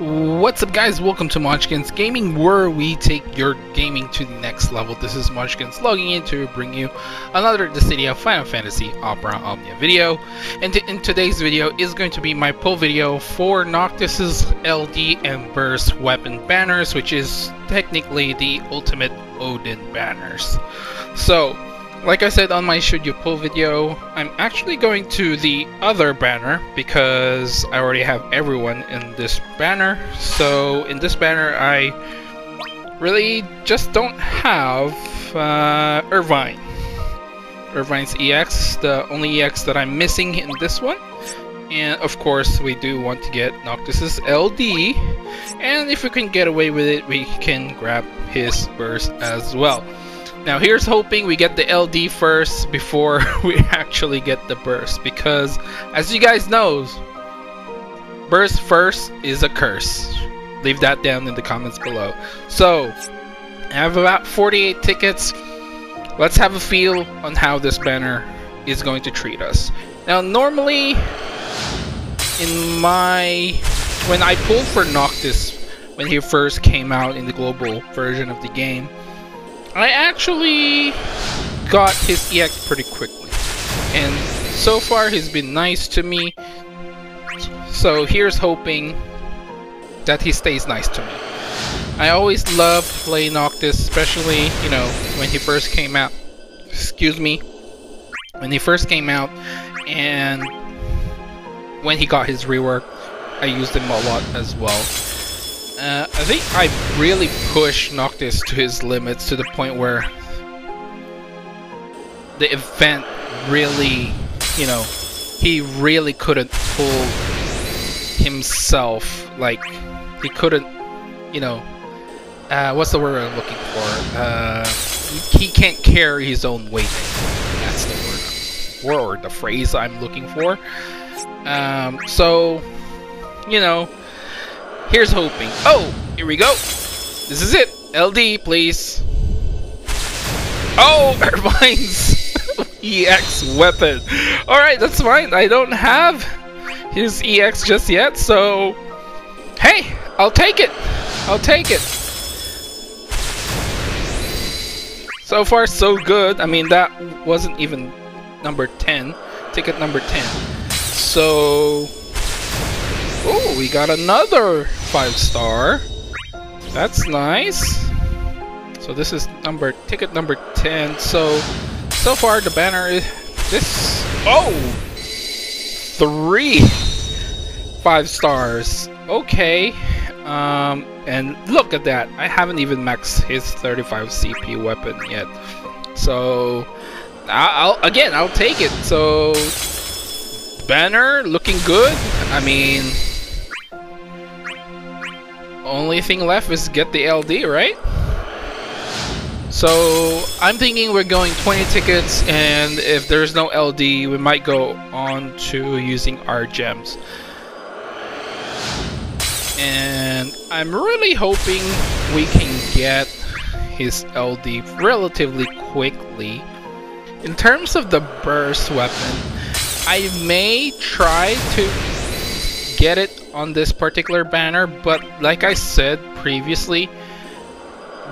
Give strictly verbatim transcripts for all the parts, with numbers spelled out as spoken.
What's up, guys? Welcome to Monchkinz Gaming, where we take your gaming to the next level. This is Monchkinz logging in to bring you another Dissidia Final Fantasy Opera Omnia video. And in today's video is going to be my pull video for Noctis' L D and Burst weapon banners, which is technically the ultimate Odin banners. So, like I said on my Should You Pull video, I'm actually going to the other banner because I already have everyone in this banner. So in this banner I really just don't have uh, Irvine. Irvine's E X, the only E X that I'm missing in this one. And of course we do want to get Noctis' L D, and if we can get away with it we can grab his burst as well. Now here's hoping we get the L D first before we actually get the burst, because as you guys know, burst first is a curse. Leave that down in the comments below. So I have about forty-eight tickets. Let's have a feel on how this banner is going to treat us. Now normally in my when I pulled for Noctis when he first came out in the global version of the game, I actually got his E X pretty quickly, and so far he's been nice to me, so here's hoping that he stays nice to me. I always loved playing Noctis, especially, you know, when he first came out, excuse me, when he first came out, and when he got his rework, I used him a lot as well. Uh, I think I really pushed Noctis to his limits to the point where the event really, you know, he really couldn't pull himself. Like, he couldn't, you know, uh, what's the word I'm looking for? Uh, he can't carry his own weight. That's the word, or the phrase I'm looking for. Um, so, you know, here's hoping. Oh, here we go. This is it. L D, please. Oh, Irvine's E X weapon. Alright, that's fine. I don't have his E X just yet, so hey, I'll take it. I'll take it. So far, so good. I mean, that wasn't even number ten. Ticket number ten. So, oh, we got another five star. That's nice. So this is number ticket number ten. So so far the banner is this. Oh, three five stars. Okay. Um, and look at that. I haven't even maxed his thirty-five C P weapon yet. So I'll again I'll take it. So banner looking good. I mean, only thing left is get the L D, right? So I'm thinking we're going twenty tickets, and if there's no L D we might go on to using our gems. And I'm really hoping we can get his L D relatively quickly. In terms of the burst weapon, I may try to get it on this particular banner, but like I said previously,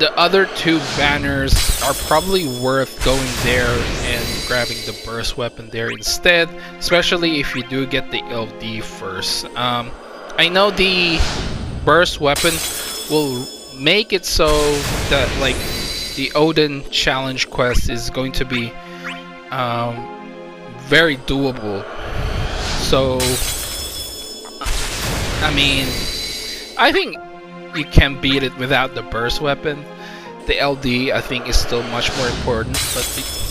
the other two banners are probably worth going there and grabbing the burst weapon there instead, especially if you do get the L D first. Um, I know the burst weapon will make it so that, like, the Odin challenge quest is going to be um, very doable. So I mean, I think you can beat it without the burst weapon. The L D I think is still much more important, but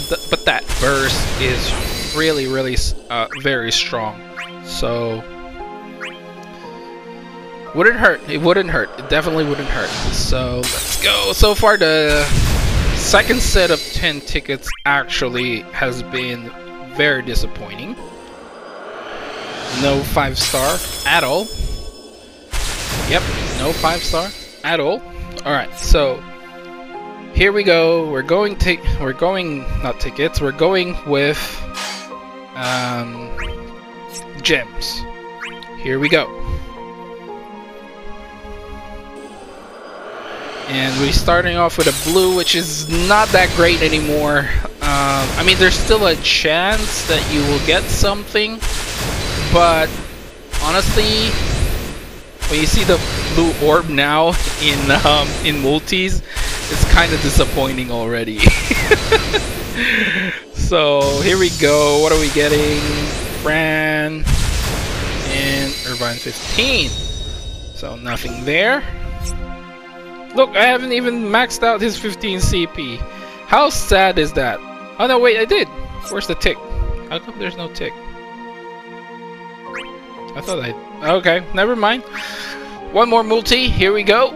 the, the, but that burst is really really uh, very strong. So wouldn't hurt. It wouldn't hurt. It definitely wouldn't hurt. So let's go. So far the second set of ten tickets actually has been very disappointing. No five star at all. Yep, no five star at all. All right, so here we go. We're going to we're going not tickets. We're going with um, gems. Here we go. And we're starting off with a blue, which is not that great anymore. Um, I mean, there's still a chance that you will get something, but honestly, when you see the blue orb now in um, in multis, it's kind of disappointing already. So here we go. What are we getting? Fran and Irvine fifteen. So nothing there. Look, I haven't even maxed out his fifteen C P. How sad is that? Oh no, wait, I did. Where's the tick? How come there's no tick? I thought I... Okay, never mind. One more multi. Here we go.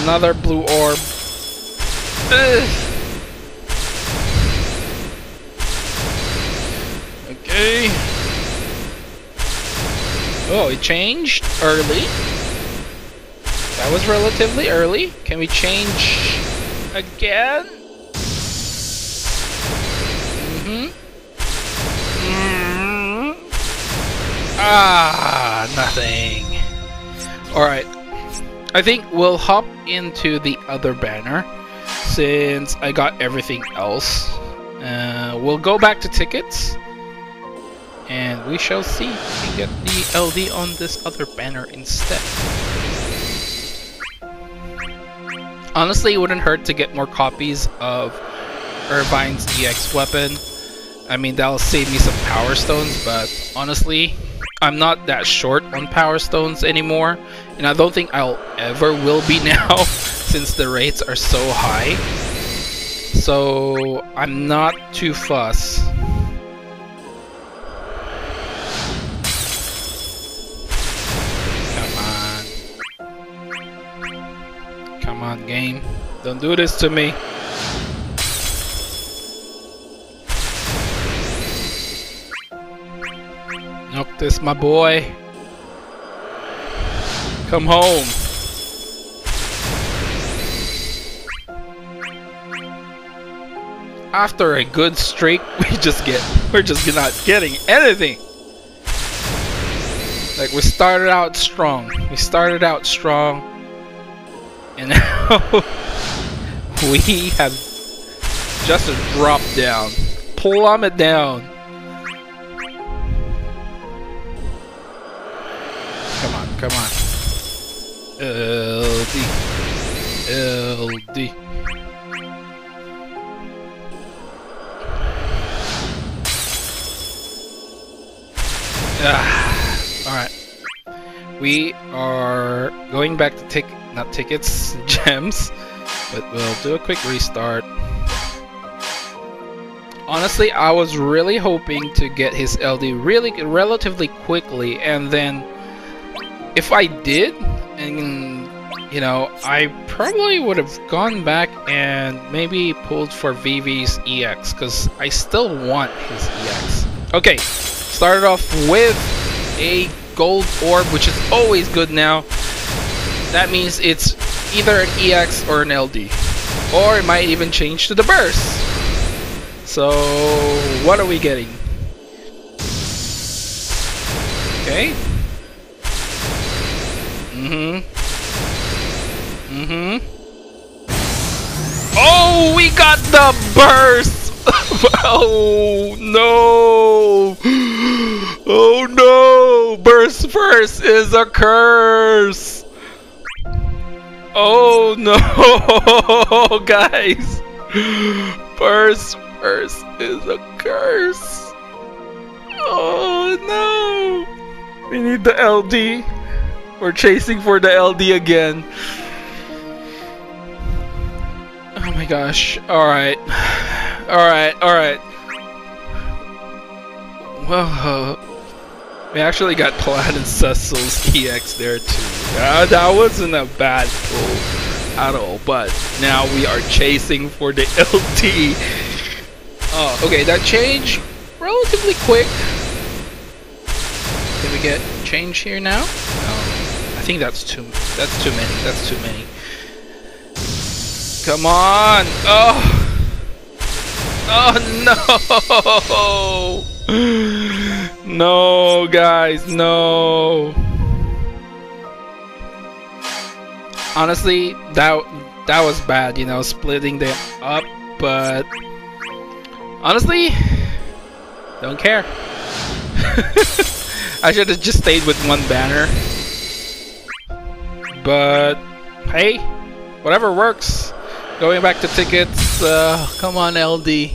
Another blue orb. Ugh. Okay. Oh, it changed early. That was relatively early. Can we change again? Mm-hmm. Mm-hmm. Ah, nothing. Alright. I think we'll hop into the other banner since I got everything else. Uh, we'll go back to tickets and we shall see if we get the L D on this other banner instead. Honestly, it wouldn't hurt to get more copies of Irvine's E X weapon. I mean, that'll save me some Power Stones, but honestly, I'm not that short on Power Stones anymore. And I don't think I'll ever will be now, since the rates are so high. So, I'm not too fussed. Game, don't do this to me. Noctis, my boy, come home. After a good streak, we just get we're just not getting anything. Like, we started out strong. We started out strong. And now we have just a drop down, plummet down. Come on, come on. L D, L D. Ah, all right. We are going back to tick. Not tickets, gems, but we'll do a quick restart. Honestly, I was really hoping to get his L D really relatively quickly, and then if I did, and you know, I probably would have gone back and maybe pulled for Vivi's E X, because I still want his E X. Okay, started off with a gold orb, which is always good now. That means it's either an E X or an L D, or it might even change to the burst. So what are we getting? Okay. Mm-hmm. Mm-hmm. Oh, we got the burst! Oh no! Oh no! Burst first is a curse! Oh no, guys! Burst, burst is a curse. Oh no! We need the L D. We're chasing for the L D again. Oh my gosh! All right, all right, all right. Whoa. We actually got Plaid and Cecil's E X there too. Uh, that wasn't a bad pull at all, but now we are chasing for the L D. Oh, okay, that changed relatively quick. Did we get change here now? No, I think that's too. That's too many. That's too many. Come on! Oh, oh no! No, guys, no. honestly, that that was bad, you know, splitting them up, but honestly, don't care. I should have just stayed with one banner. But hey, whatever works. Going back to tickets, uh, come on L D.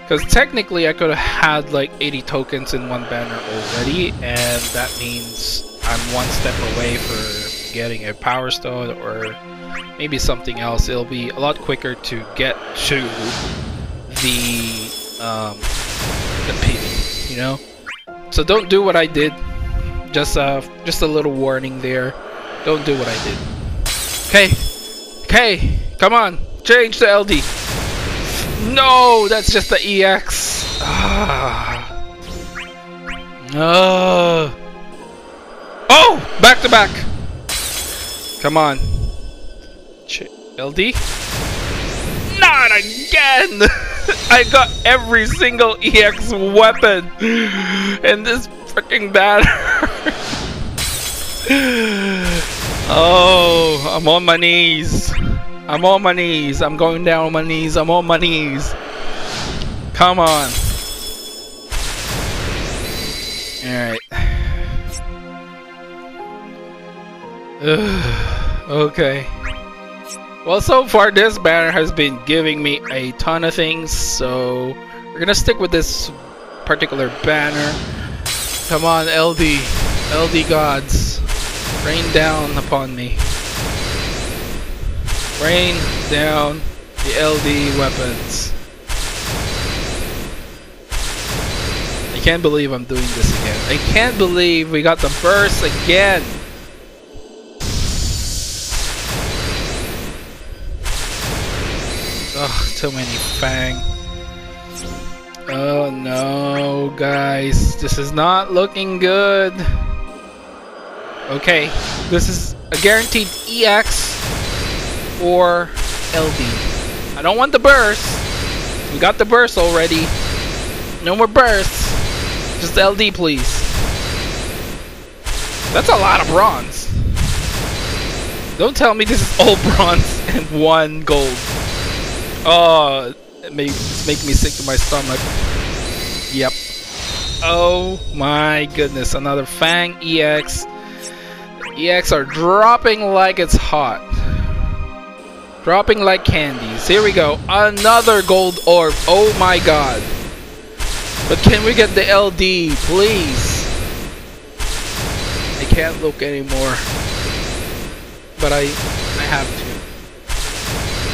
Because technically I could have had like eighty tokens in one banner already, and that means I'm one step away for getting a Power Stone or maybe something else. It'll be a lot quicker to get to the, um, the P V, you know? So don't do what I did. Just, uh, just a little warning there. Don't do what I did. Okay, okay, come on, change to L D. No, that's just the E X. Ah. Uh. Oh, back to back. Come on. Ch L D? Not again! I got every single E X weapon in this freaking banner. Oh, I'm on my knees. I'm on my knees. I'm going down on my knees. I'm on my knees. Come on. Alright. Okay. Well, so far this banner has been giving me a ton of things, so we're gonna stick with this particular banner. Come on, L D. L D gods. Rain down upon me. Rain down the L D weapons. I can't believe I'm doing this again. I can't believe we got the burst again. Ugh, too many fang. Oh no, guys. This is not looking good. Okay, this is a guaranteed E X or L D. I don't want the burst. We got the burst already. No more bursts. Just L D, please. That's a lot of bronze. Don't tell me this is all bronze and one gold. Oh, it may make me sick to my stomach. Yep. Oh my goodness, another Fang E X. E X are dropping like it's hot. Dropping like candies. Here we go. Another gold orb. Oh my god. But can we get the L D, please? I can't look anymore. But I, I have to.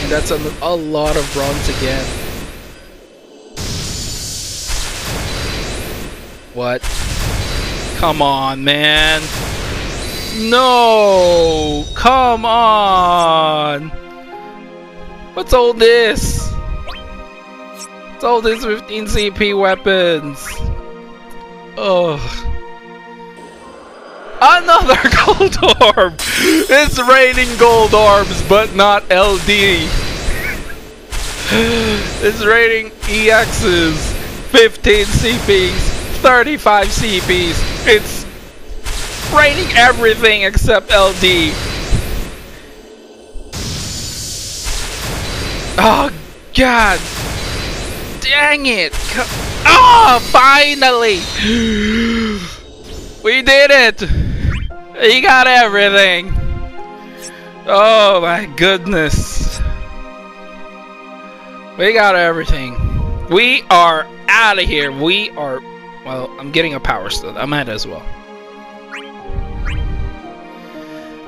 And that's a, a lot of bronze again. What? Come on, man. No! Come on! What's all this? What's all this fifteen C P weapons? Ugh. Another gold orb! It's raining gold orbs, but not L D. It's raining E Xs, fifteen C Ps, thirty-five C Ps. It's raining everything except L D. Oh god, dang it! Oh, finally, we did it. He got everything. Oh my goodness, we got everything. We are out of here. We are. Well, I'm getting a Power Stone. I might as well.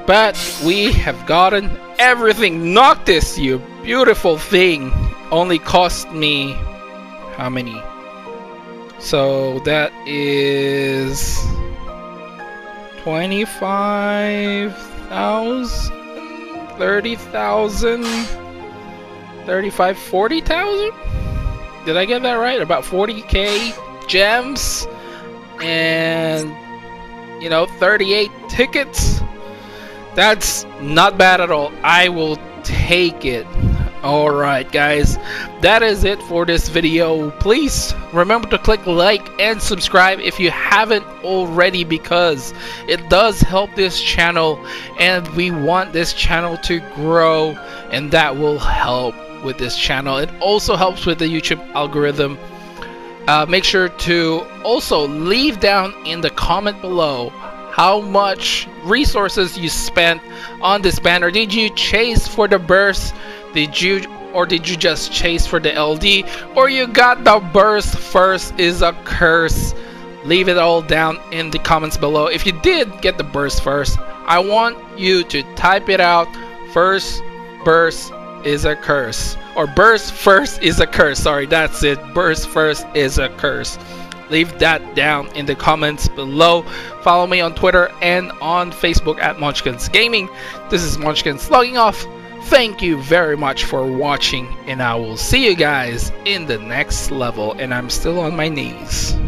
But we have gotten everything. Noctis, you beautiful thing, only cost me how many? So that is twenty-five thousand, thirty thousand, thirty-five, forty thousand? Did I get that right? About forty K gems and, you know, thirty-eight tickets. That's not bad at all. I will take it. Alright guys, that is it for this video. Please remember to click like and subscribe if you haven't already, because it does help this channel and we want this channel to grow, and that will help with this channel. It also helps with the YouTube algorithm. Uh, make sure to also leave down in the comment below how much resources you spent on this banner. Did you chase for the burst? Did you, or did you just chase for the L D? Or you got the burst first is a curse? Leave it all down in the comments below. If you did get the burst first, I want you to type it out. First burst is a curse. Or burst first is a curse. Sorry, that's it. Burst first is a curse. Leave that down in the comments below. Follow me on Twitter and on Facebook at Monchkinz Gaming. This is Monchkinz logging off. Thank you very much for watching, and I will see you guys in the next level. And I'm still on my knees.